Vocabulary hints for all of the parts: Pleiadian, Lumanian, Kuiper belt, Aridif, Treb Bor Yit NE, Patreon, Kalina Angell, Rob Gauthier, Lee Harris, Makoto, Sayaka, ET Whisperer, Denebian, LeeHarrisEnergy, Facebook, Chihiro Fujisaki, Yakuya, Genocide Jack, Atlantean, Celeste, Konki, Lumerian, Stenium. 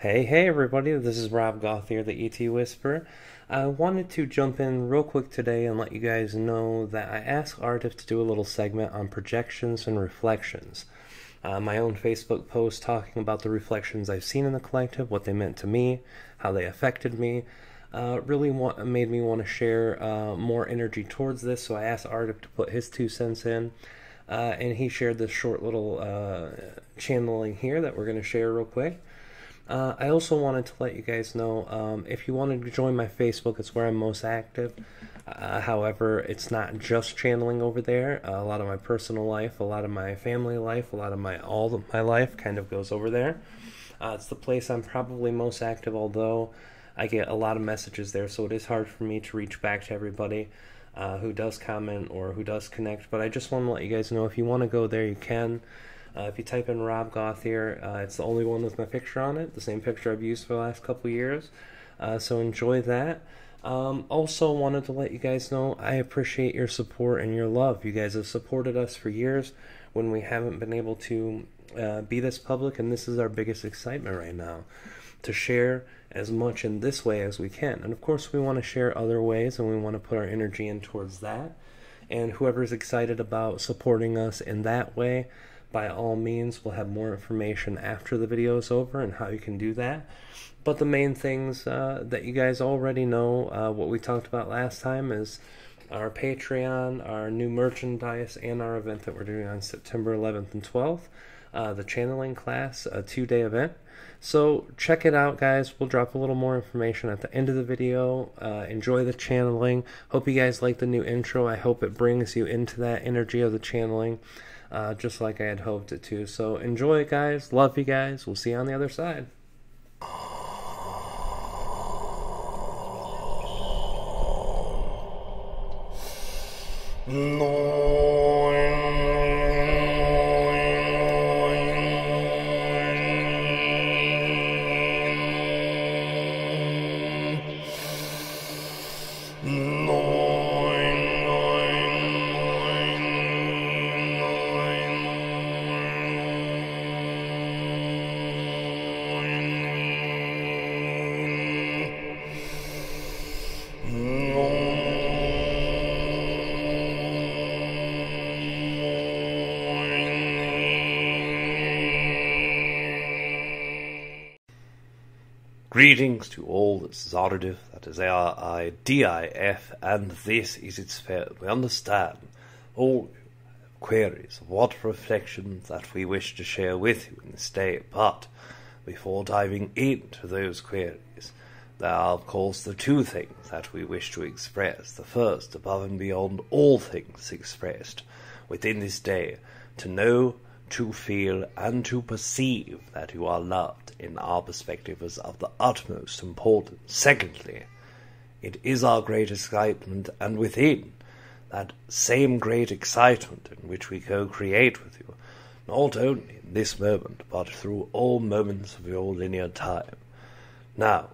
Hey everybody, this is Rob Gauthier, the ETwhisperer. I wanted to jump in real quick today and let you guys know that I asked Aridif to do a little segment on projections and reflections. My own Facebook post talking about the reflections I've seen in the collective, what they meant to me, how they affected me, really made me want to share more energy towards this, so I asked Aridif to put his 2 cents in. And he shared this short little channeling here that we're going to share real quick. I also wanted to let you guys know, if you wanted to join my Facebook, it's where I'm most active. However, it's not just channeling over there. A lot of my personal life, a lot of my family life, a lot of my all of my life kind of goes over there. It's the place I'm probably most active, although I get a lot of messages there, so it is hard for me to reach back to everybody who does comment or who does connect. But I just want to let you guys know, if you want to go there, you can. If you type in Rob Gauthier, it's the only one with my picture on it, the same picture I've used for the last couple years, so enjoy that. Also wanted to let you guys know I appreciate your support and your love. You guys have supported us for years when we haven't been able to be this public, and this is our biggest excitement right now, to share as much in this way as we can. And of course we want to share other ways, and we want to put our energy in towards that, and whoever's excited about supporting us in that way, by all means, we'll have more information after the video is over and how you can do that. But the main things that you guys already know, what we talked about last time, is our Patreon, our new merchandise, and our event that we're doing on September 11th and 12th, the channeling class, a 2-day event. So check it out, guys. We'll drop a little more information at the end of the video. Enjoy the channeling. Hope you guys like the new intro. I hope it brings you into that energy of the channeling. Just like I had hoped it to. So enjoy it, guys. Love you guys. We'll see you on the other side. Greetings to all, this is Aridif, that is Aridif, and this is its fair. We understand all queries of what reflections that we wish to share with you in this day, but before diving into those queries, there are of course the 2 things that we wish to express. The first, above and beyond all things expressed within this day, to know, to feel, and to perceive that you are loved in our perspective is of the utmost importance. Secondly, it is our great excitement, and within that same great excitement in which we co-create with you, not only in this moment, but through all moments of your linear time. Now,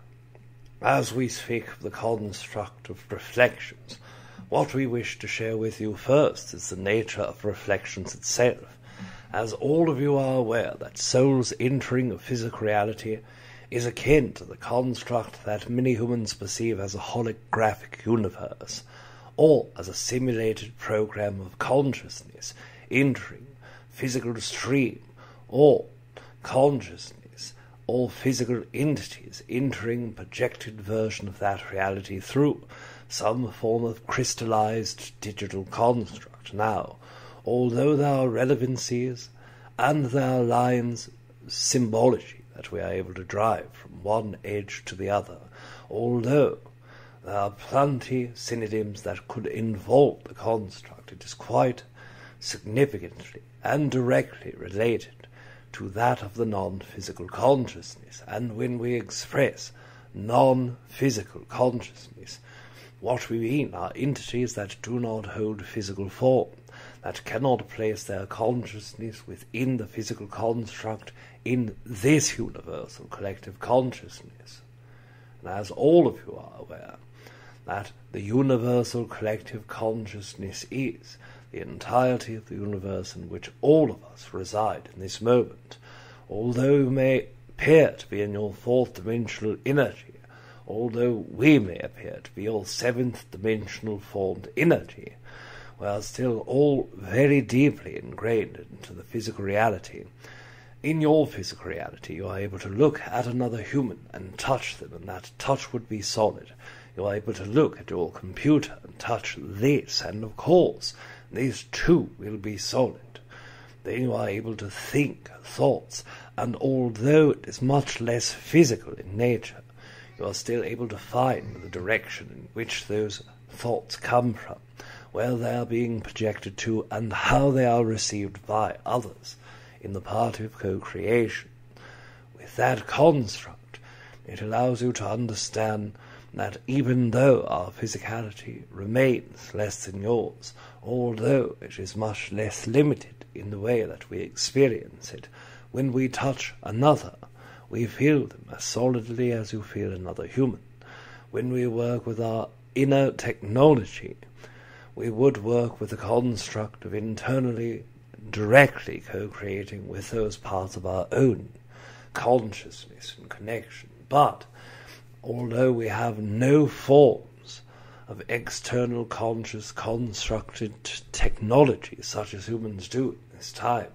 as we speak of the construct of reflections, what we wish to share with you first is the nature of reflections itself. As all of you are aware, that soul's entering of physical reality is akin to the construct that many humans perceive as a holographic universe, or as a simulated program of consciousness entering physical stream, or consciousness, or physical entities entering projected version of that reality through some form of crystallized digital construct. Now, although there are relevancies and there are lines of symbology that we are able to drive from one edge to the other, although there are plenty of synonyms that could involve the construct, it is quite significantly and directly related to that of the non-physical consciousness. And when we express non-physical consciousness, what we mean are entities that do not hold physical form, that cannot place their consciousness within the physical construct in this universal collective consciousness. And as all of you are aware, that the universal collective consciousness is the entirety of the universe in which all of us reside in this moment. Although you may appear to be in your fourth-dimensional energy, although we may appear to be your seventh-dimensional formed energy. We are still all very deeply ingrained into the physical reality. In your physical reality, you are able to look at another human and touch them, and that touch would be solid. You are able to look at your computer and touch this, and of course, these too will be solid. Then you are able to think thoughts, and although it is much less physical in nature, you are still able to find the direction in which those thoughts come from, where they are being projected to, and how they are received by others in the part of co-creation. With that construct, it allows you to understand that even though our physicality remains less than yours, although it is much less limited in the way that we experience it, when we touch another, we feel them as solidly as you feel another human. When we work with our inner technology, we would work with the construct of internally, directly co-creating with those parts of our own consciousness and connection. But although we have no forms of external conscious constructed technology such as humans do at this time,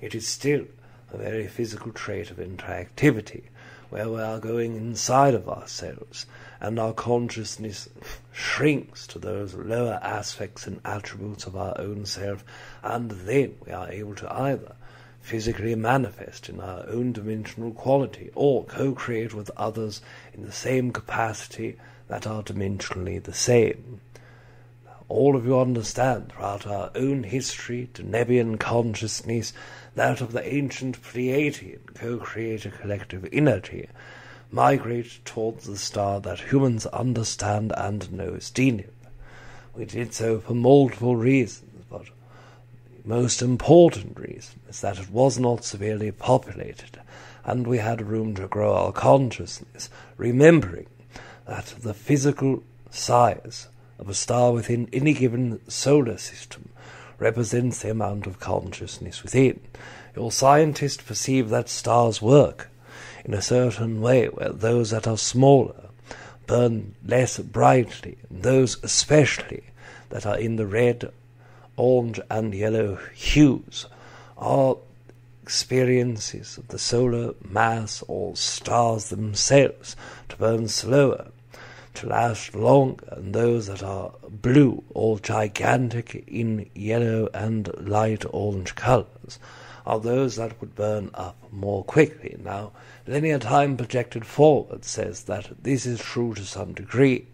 it is still a very physical trait of interactivity, where we are going inside of ourselves, and our consciousness shrinks to those lower aspects and attributes of our own self, and then we are able to either physically manifest in our own dimensional quality, or co-create with others in the same capacity that are dimensionally the same. Now, all of you understand throughout our own history, Denebian consciousness, that of the ancient Pleiadian co-creator collective energy, migrate towards the star that humans understand and know as Stenium. We did so for multiple reasons, but most important reason is that it was not severely populated, and we had room to grow our consciousness, remembering that the physical size of a star within any given solar system represents the amount of consciousness within. Your scientists perceive that stars work in a certain way, where those that are smaller burn less brightly, and those especially that are in the red, orange and yellow hues are experiences of the solar mass or stars themselves to burn slower, to last longer, and those that are blue or gigantic in yellow and light orange colours are those that would burn up more quickly. Now, linear time projected forward says that this is true to some degree,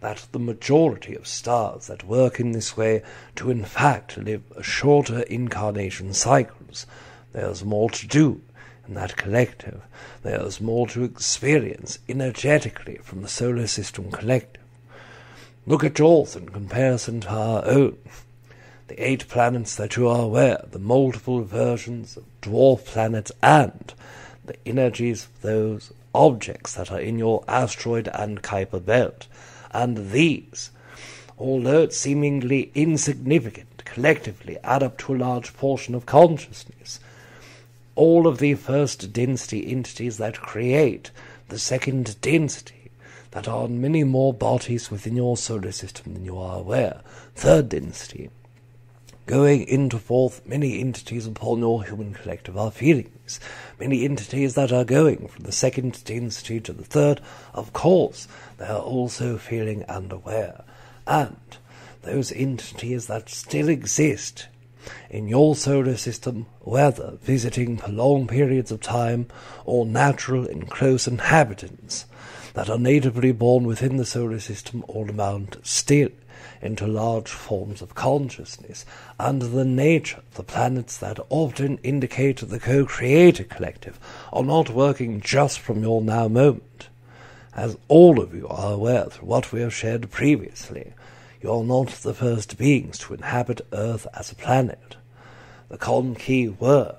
that the majority of stars that work in this way do in fact live shorter incarnation cycles. There's more to do in that collective. There's more to experience energetically from the solar system collective. Look at yours in comparison to our own. The 8 planets that you are aware, the multiple versions of dwarf planets, and the energies of those objects that are in your asteroid and Kuiper belt. And these, although seemingly insignificant, collectively add up to a large portion of consciousness. All of the first density entities that create the second density, that are on many more bodies within your solar system than you are aware, third density, going into forth, many entities upon your human collective are feelings. Many entities that are going from the second density to the third, of course, they are also feeling and aware. And those entities that still exist in your solar system, whether visiting for long periods of time or natural and close inhabitants, that are natively born within the solar system all amount still into large forms of consciousness, and the nature of the planets that often indicate the co-creator collective are not working just from your now moment. As all of you are aware through what we have shared previously, you are not the first beings to inhabit Earth as a planet. The Konki were.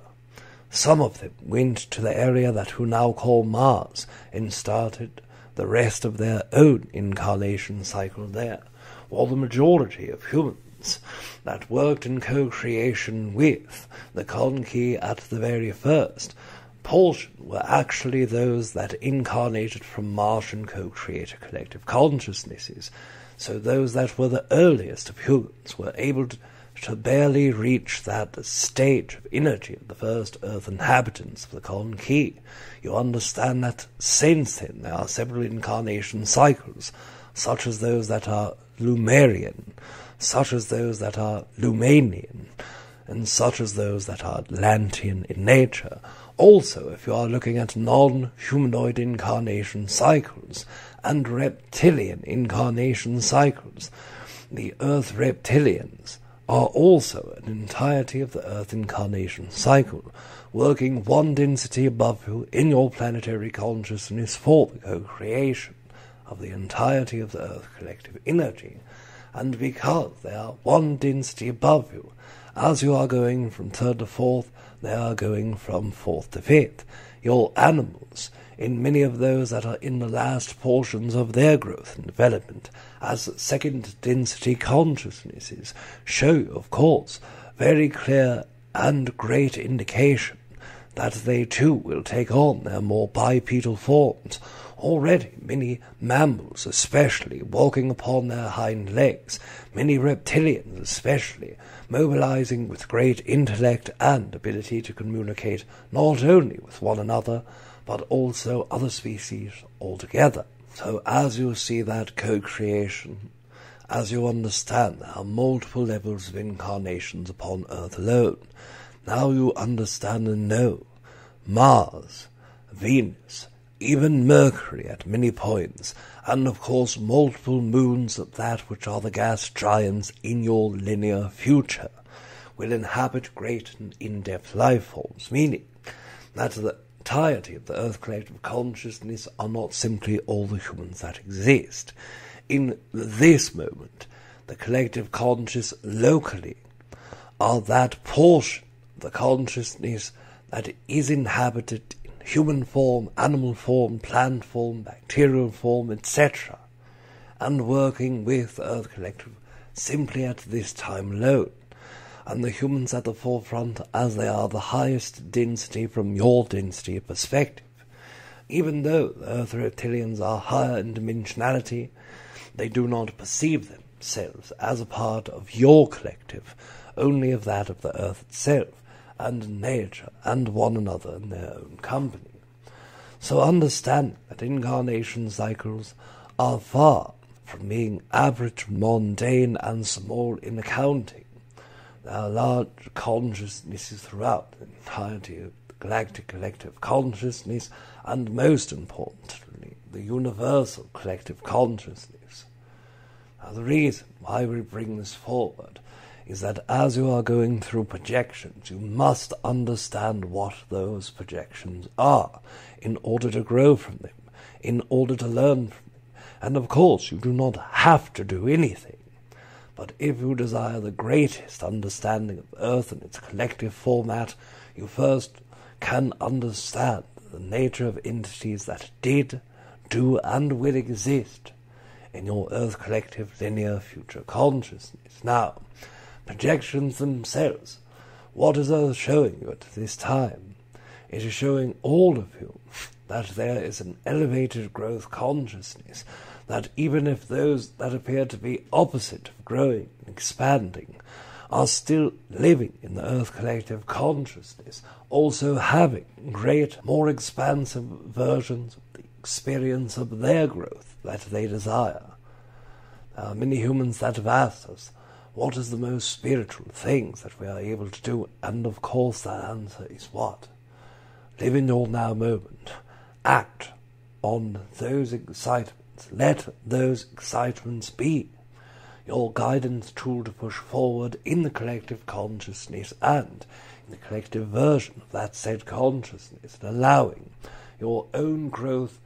Some of them went to the area that we now call Mars and started the rest of their own incarnation cycle there, while the majority of humans that worked in co-creation with the Konki at the very first portion were actually those that incarnated from Martian co-creator collective consciousnesses, so those that were the earliest of humans were able to barely reach that stage of energy of the first Earth inhabitants of the Konki. You understand that since then there are several incarnation cycles, such as those that are Lumerian, such as those that are Lumanian, and such as those that are Atlantean in nature. Also, if you are looking at non-humanoid incarnation cycles and reptilian incarnation cycles, the Earth reptilians are also an entirety of the Earth incarnation cycle, working one density above you in your planetary consciousness for the co-creation of the entirety of the Earth collective energy. And because they are one density above you, as you are going from 3rd to 4th, they are going from 4th to 5th. Your animals, in many of those that are in the last portions of their growth and development, as 2nd density consciousnesses, show, of course, very clear and great indication that they too will take on their more bipedal forms. Already many mammals, especially, walking upon their hind legs, many reptilians especially, mobilizing with great intellect and ability to communicate not only with one another, but also other species altogether. So as you see that co-creation, as you understand there are multiple levels of incarnations upon Earth alone, now you understand and know Mars, Venus, even Mercury at many points, and of course multiple moons of that which are the gas giants in your linear future, will inhabit great and in-depth life forms, meaning that the entirety of the Earth collective consciousness are not simply all the humans that exist. In this moment, the collective conscious locally are that portion of the consciousness that is inhabited in human form, animal form, plant form, bacterial form, etc., and working with the Earth collective simply at this time alone. And the humans at the forefront, as they are the highest density from your density perspective. Even though the Earth reptilians are higher in dimensionality, they do not perceive themselves as a part of your collective, only of that of the Earth itself, and nature, and one another in their own company. So understand that incarnation cycles are far from being average, mundane, and small in accounting. There are large consciousnesses throughout the entirety of the galactic collective consciousness, and most importantly, the universal collective consciousness. Now, the reason why we bring this forward is that as you are going through projections, you must understand what those projections are in order to grow from them, in order to learn from them. And of course, you do not have to do anything. But if you desire the greatest understanding of Earth and its collective format, you first can understand the nature of entities that did, do, and will exist in your Earth collective linear future consciousness. Now, projections themselves. What is Earth showing you at this time? It is showing all of you that there is an elevated growth consciousness, that even if those that appear to be opposite of growing and expanding are still living in the Earth collective consciousness, also having great, more expansive versions of the experience of their growth that they desire. There are many humans that have asked us, what is the most spiritual things that we are able to do? And of course that answer is what? Live in your now moment. Act on those excitements. Let those excitements be your guidance tool to push forward in the collective consciousness and in the collective version of that said consciousness, and allowing your own growth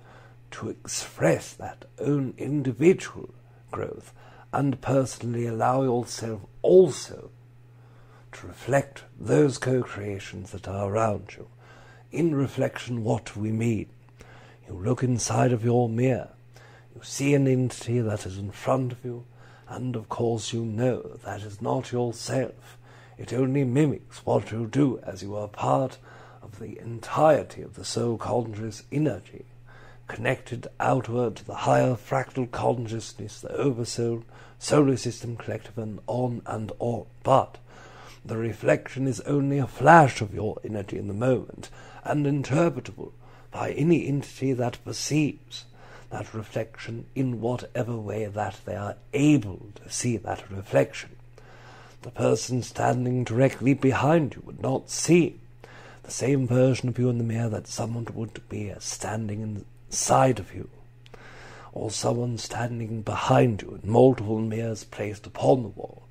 to express that own individual growth, and personally allow yourself also to reflect those co-creations that are around you. In reflection, what do we mean? You look inside of your mirror. You see an entity that is in front of you, and of course you know that is not yourself. It only mimics what you do as you are part of of the entirety of the soul consciousness energy, connected outward to the higher fractal consciousness, the oversoul, solar system collective, and on, but the reflection is only a flash of your energy in the moment, and interpretable by any entity that perceives that reflection in whatever way that they are able to see that reflection. The person standing directly behind you would not see the same version of you in the mirror that someone would be standing inside of you, or someone standing behind you in multiple mirrors placed upon the wall,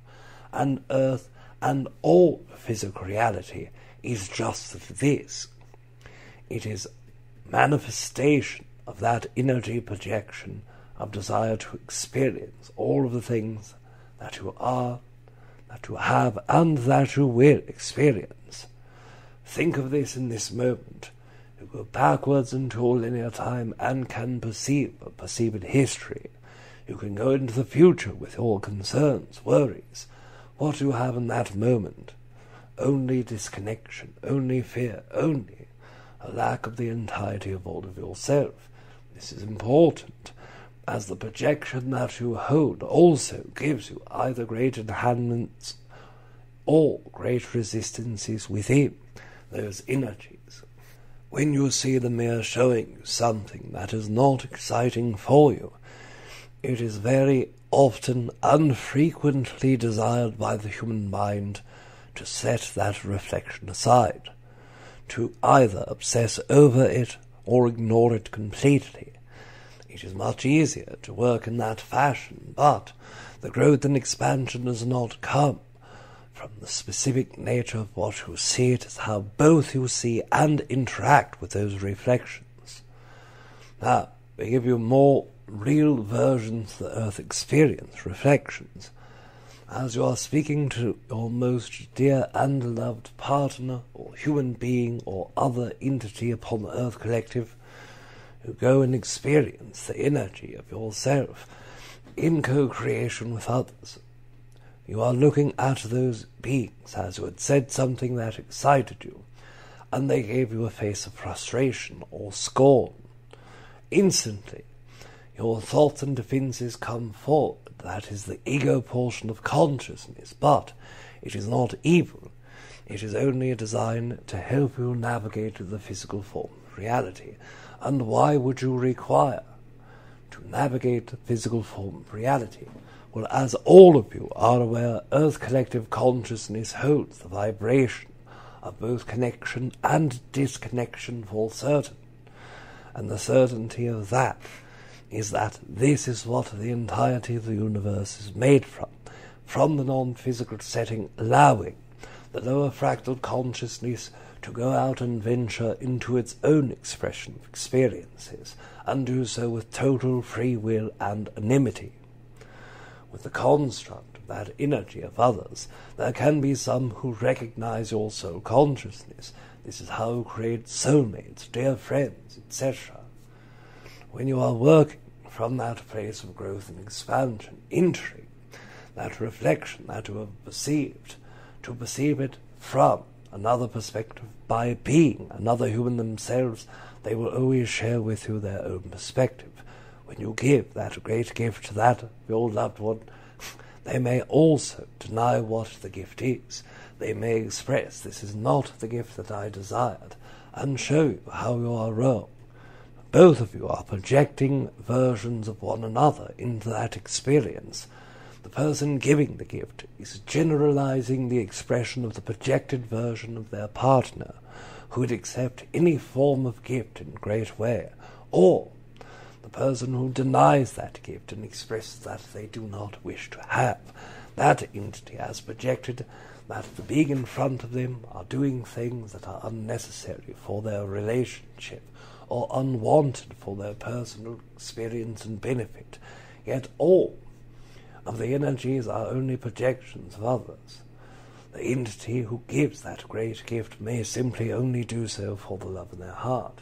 and earth and all physical reality is just this. It is manifestation of that energy projection of desire to experience all of the things that you are, that you have, and that you will experience. Think of this in this moment. You go backwards into linear time and can perceive a perceived history. You can go into the future with your concerns, worries, what you have in that moment. Only disconnection, only fear, only a lack of the entirety of all of yourself. This is important, as the projection that you hold also gives you either great enhancements or great resistances within those energies. When you see the mirror showing you something that is not exciting for you, it is very often unfrequently desired by the human mind to set that reflection aside, to either obsess over it or ignore it completely. It is much easier to work in that fashion, but the growth and expansion does not come from the specific nature of what you see. It is how both you see and interact with those reflections. Now, we give you more real versions of the Earth experience, reflections, as you are speaking to your most dear and loved partner, or human being, or other entity upon the Earth collective. You go and experience the energy of yourself in co-creation with others. You are looking at those beings as you had said something that excited you, and they gave you a face of frustration or scorn. Instantly, your thoughts and defences come forward. That is the ego portion of consciousness, but it is not evil. It is only designed to help you navigate the physical form of reality. And why would you require to navigate the physical form of reality? Well, as all of you are aware, Earth collective consciousness holds the vibration of both connection and disconnection for certain, and the certainty of that is that this is what the entirety of the universe is made from the non-physical setting, allowing the lower fractal consciousness to go out and venture into its own expression of experiences, and do so with total free will and anonymity. With the construct of that energy of others, there can be some who recognize your soul consciousness. This is how you create soulmates, dear friends, etc. When you are working from that place of growth and expansion, entering that reflection that you have perceived, to perceive it from another perspective by being another human themselves, they will always share with you their own perspective. When you give that great gift to that of your loved one, they may also deny what the gift is. They may express, "This is not the gift that I desired," and show you how you are wrong. Both of you are projecting versions of one another into that experience. The person giving the gift is generalizing the expression of the projected version of their partner, who would accept any form of gift in a great way, or the person who denies that gift and expresses that they do not wish to have. That entity has projected that the being in front of them are doing things that are unnecessary for their relationship or unwanted for their personal experience and benefit. Yet all of the energies are only projections of others. The entity who gives that great gift may simply only do so for the love in their heart.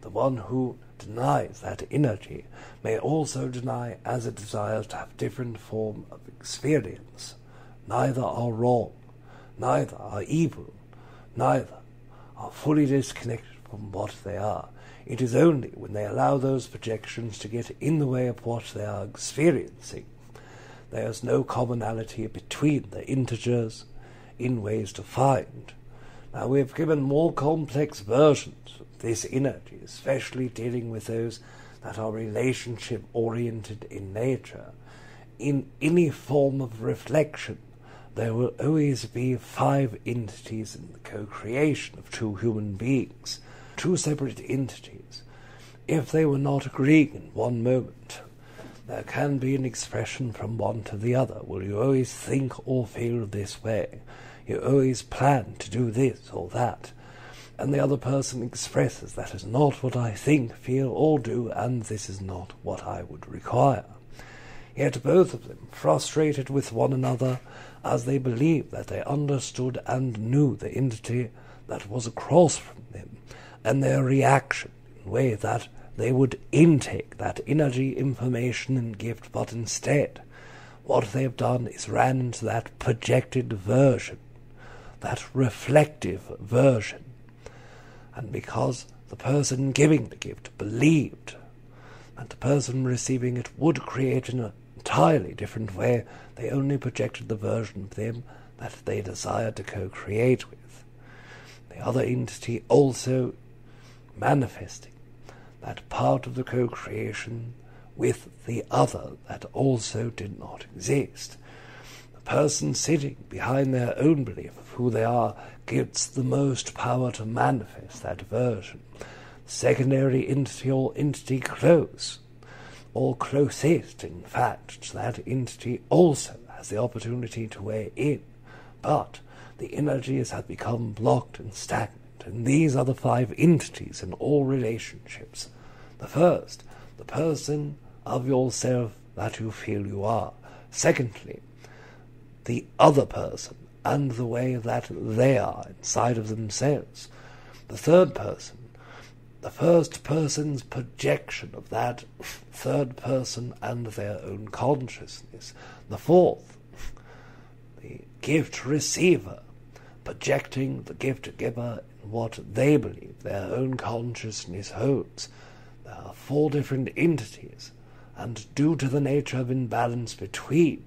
The one who denies that energy may also deny as a desire to have different form of experience. Neither are wrong, neither are evil, neither are fully disconnected from what they are. It is only when they allow those projections to get in the way of what they are experiencing. There is no commonality between the integers in ways to find. Now, we have given more complex versions of this energy, especially dealing with those that are relationship-oriented in nature. In any form of reflection, there will always be five entities in the co-creation of two human beings, two separate entities. If they were not agreeing in one moment, there can be an expression from one to the other. Will you always think or feel this way? You always plan to do this or that. And the other person expresses, that is not what I think, feel, or do, and this is not what I would require. Yet both of them frustrated with one another, as they believed that they understood and knew the entity that was across from them, and their reaction in a way that they would intake that energy, information, and gift, but instead, what they have done is ran into that projected version, that reflective version. And because the person giving the gift believed that the person receiving it would create in an entirely different way, they only projected the version of them that they desired to co-create with. The other entity also manifesting that part of the co-creation with the other that also did not exist. The person sitting behind their own belief of who they are gets the most power to manifest that version. Secondary entity or entity close, or closest, in fact, to that entity also has the opportunity to weigh in, but the energies have become blocked and stagnant, and these are the five entities in all relationships. The first, the person of yourself that you feel you are. Secondly, the other person and the way that they are inside of themselves. The third person, the first person's projection of that third person and their own consciousness. The fourth, the gift receiver, projecting the gift giver in what they believe their own consciousness holds. There are four different entities, and due to the nature of imbalance between,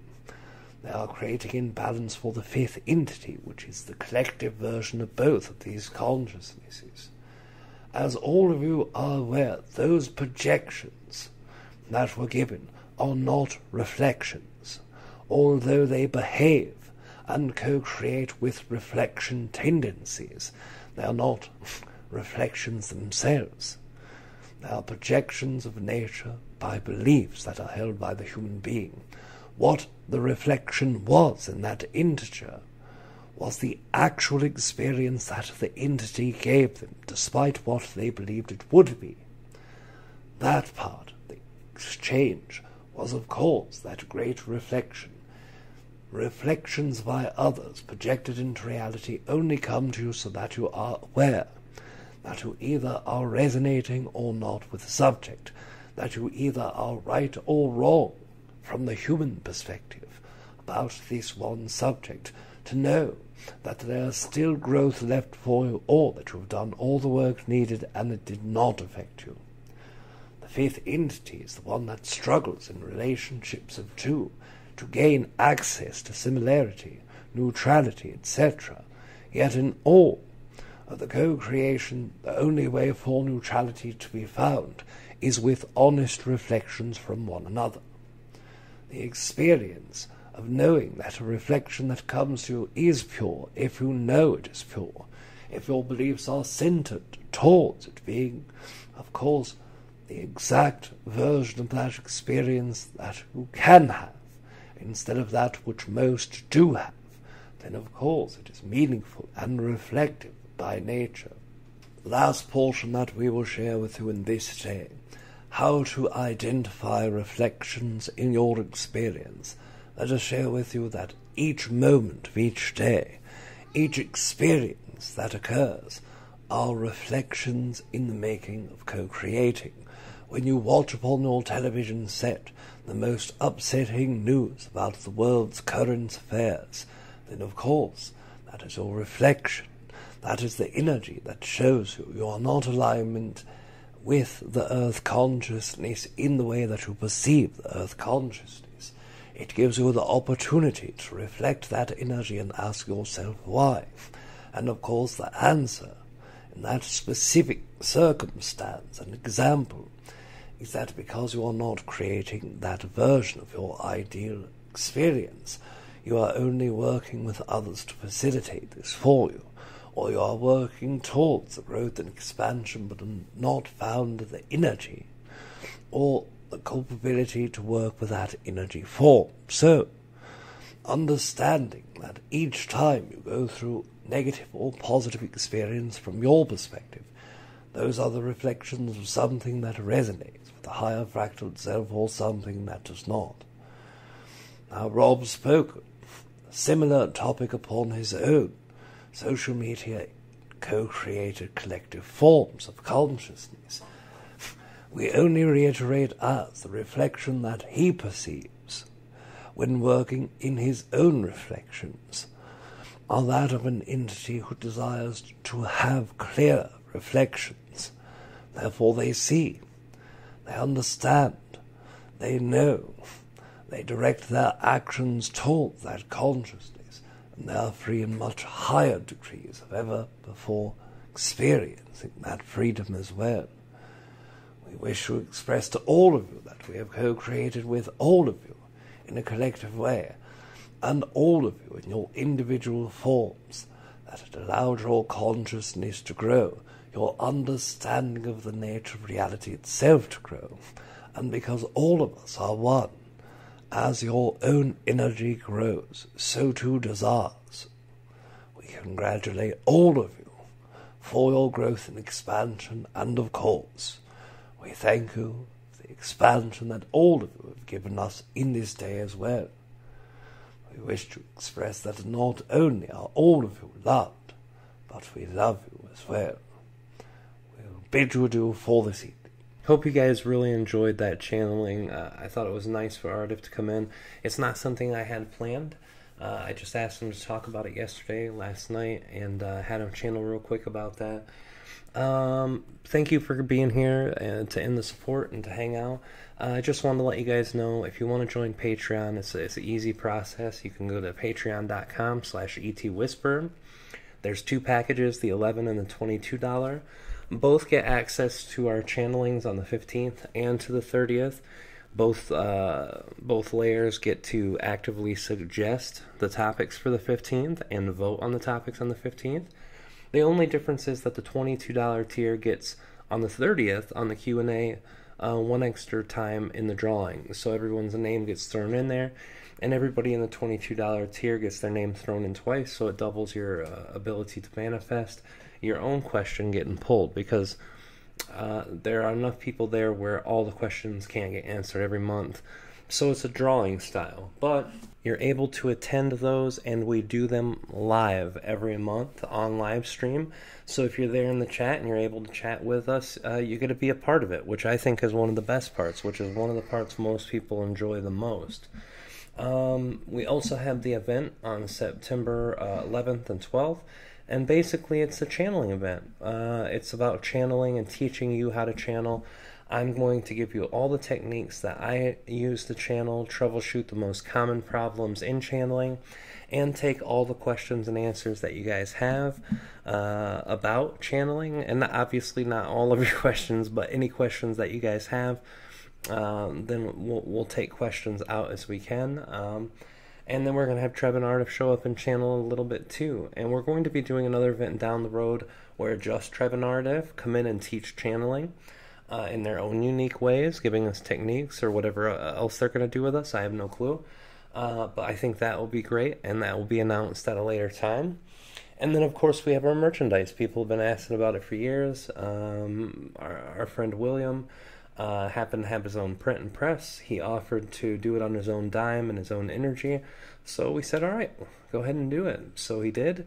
they are creating imbalance for the fifth entity, which is the collective version of both of these consciousnesses. As all of you are aware, those projections that were given are not reflections, although they behave and co-create with reflection tendencies. They are not reflections themselves. They are projections of nature by beliefs that are held by the human being. What the reflection was in that integer was the actual experience that the entity gave them, despite what they believed it would be. That part, the exchange, was of course that great reflection. Reflections by others projected into reality only come to you so that you are aware that you either are resonating or not with the subject, that you either are right or wrong from the human perspective about this one subject, to know that there is still growth left for you, or that you have done all the work needed and it did not affect you. The fifth entity is the one that struggles in relationships of two to gain access to similarity, neutrality, etc. Yet in all of the co-creation, the only way for neutrality to be found is with honest reflections from one another. The experience of knowing that a reflection that comes to you is pure, if you know it is pure, if your beliefs are centered towards it being, of course, the exact version of that experience that you can have, instead of that which most do have, then of course it is meaningful and reflective by nature. The last portion that we will share with you in this day, how to identify reflections in your experience. Let us share with you that each moment of each day, each experience that occurs, are reflections in the making of co-creating. When you watch upon your television set the most upsetting news about the world's current affairs, then of course that is your reflection That is the energy that shows you your not alignment with the Earth consciousness in the way that you perceive the Earth consciousness. It gives you the opportunity to reflect that energy and ask yourself why. And of course the answer in that specific circumstance, an example, is that because you are not creating that version of your ideal experience, you are only working with others to facilitate this for you, or you are working towards the growth and expansion but have not found the energy or the culpability to work with that energy for. So, understanding that each time you go through negative or positive experience from your perspective, those are the reflections of something that resonates with the higher fractal itself or something that does not. Now, Rob spoke a similar topic upon his own social media co-created collective forms of consciousness. We only reiterate as the reflection that he perceives when working in his own reflections are that of an entity who desires to have clear reflections. Therefore they see, they understand, they know, they direct their actions towards that consciousness, and they are free in much higher degrees of ever before experiencing that freedom as well. We wish to express to all of you that we have co-created with all of you in a collective way, and all of you in your individual forms, that it allowed your consciousness to grow, your understanding of the nature of reality itself to grow, and because all of us are one, as your own energy grows, so too does ours. We congratulate all of you for your growth and expansion, and of course, we thank you for the expansion that all of you have given us in this day as well. We wish to express that not only are all of you loved, but we love you as well. We'll bid you adieu for this evening. Hope you guys really enjoyed that channeling. I thought it was nice for Aridif to come in. It's not something I had planned. I just asked him to talk about it last night, and had him channel real quick about that. Thank you for being here and to end the support and to hang out. I just wanted to let you guys know, if you want to join Patreon, it's an easy process. You can go to patreon.com/ETwhisperer. There's two packages, the $11 and the $22. Both get access to our channelings on the 15th and to the 30th. Both layers get to actively suggest the topics for the 15th and vote on the topics on the 15th. The only difference is that the $22 tier gets on the 30th on the Q&A one extra time in the drawing. So everyone's name gets thrown in there, and everybody in the $22 tier gets their name thrown in twice, so it doubles your ability to manifest your own question getting pulled, because there are enough people there where all the questions can't get answered every month. So it's a drawing style, but you're able to attend those, and we do them live every month on live stream. So if you're there in the chat and you're able to chat with us, you get to be a part of it, which I think is one of the best parts, which is one of the parts most people enjoy the most. We also have the event on September 11th and 12th, and basically it's a channeling event. It's about channeling and teaching you how to channel. I'm going to give you all the techniques that I use to channel, troubleshoot the most common problems in channeling, and take all the questions and answers that you guys have about channeling. And obviously not all of your questions, but any questions that you guys have, then we'll take questions out as we can. And then we're going to have Treb and Aridif show up and channel a little bit too. And we're going to be doing another event down the road where just Treb and Aridif come in and teach channeling. In their own unique ways, giving us techniques or whatever else they're going to do with us. I have no clue. But I think that will be great, and that will be announced at a later time. And then, of course, we have our merchandise. People have been asking about it for years. Our friend William happened to have his own print and press. He offered to do it on his own dime and his own energy. So we said, all right, go ahead and do it. So he did.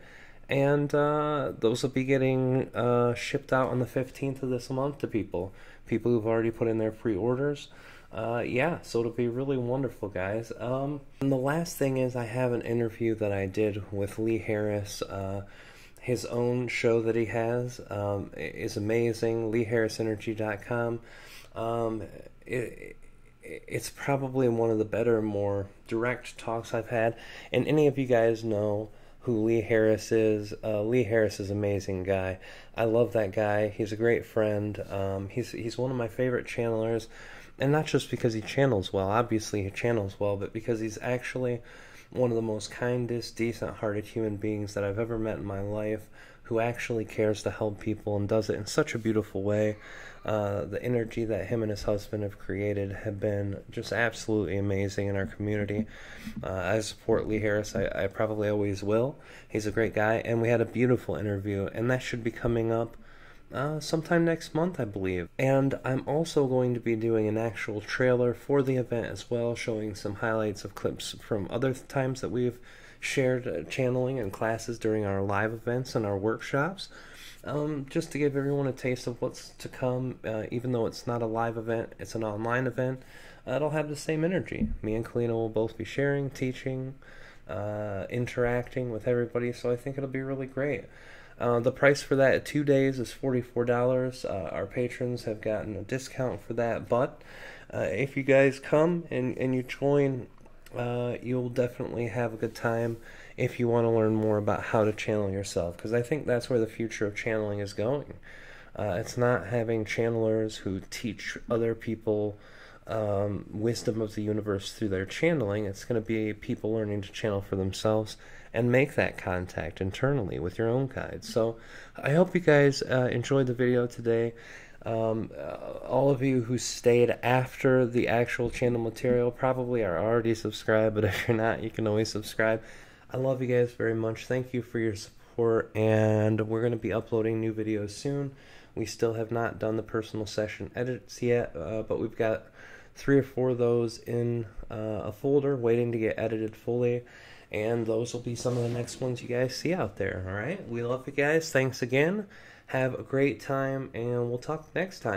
And those will be getting shipped out on the 15th of this month to people who've already put in their pre-orders. Yeah, so it'll be really wonderful, guys. And the last thing is, I have an interview that I did with Lee Harris. his own show that he has is amazing. LeeHarrisEnergy.com. It's probably one of the better, more direct talks I've had. And any of you guys know who Lee Harris is. Lee Harris is an amazing guy. I love that guy. He's a great friend. He's one of my favorite channelers. And not just because he channels well. Obviously he channels well, but because he's actually one of the most kindest, decent-hearted human beings that I've ever met in my life, who actually cares to help people and does it in such a beautiful way. The energy that him and his husband have created have been just absolutely amazing in our community. I support Lee Harris. I probably always will. He's a great guy, and we had a beautiful interview, and that should be coming up sometime next month, I believe. And I'm also going to be doing an actual trailer for the event as well, showing some highlights of clips from other times that we've shared channeling and classes during our live events and our workshops, just to give everyone a taste of what's to come. Even though it's not a live event, it's an online event, it'll have the same energy. Me and Kalina will both be sharing, teaching, interacting with everybody, so I think it'll be really great. The price for that at 2 days is $44. Our patrons have gotten a discount for that, but if you guys come and you join, you'll definitely have a good time if you want to learn more about how to channel yourself, because I think that's where the future of channeling is going. It's not having channelers who teach other people wisdom of the universe through their channeling. It's going to be people learning to channel for themselves and make that contact internally with your own guides. So I hope you guys enjoyed the video today. All of you who stayed after the actual channel material probably are already subscribed, but if you're not, you can always subscribe. I love you guys very much. Thank you for your support, and we're going to be uploading new videos soon. We still have not done the personal session edits yet, but we've got 3 or 4 of those in a folder waiting to get edited fully, and those will be some of the next ones you guys see out there. All right, we love you guys. Thanks again. Have a great time, and we'll talk next time.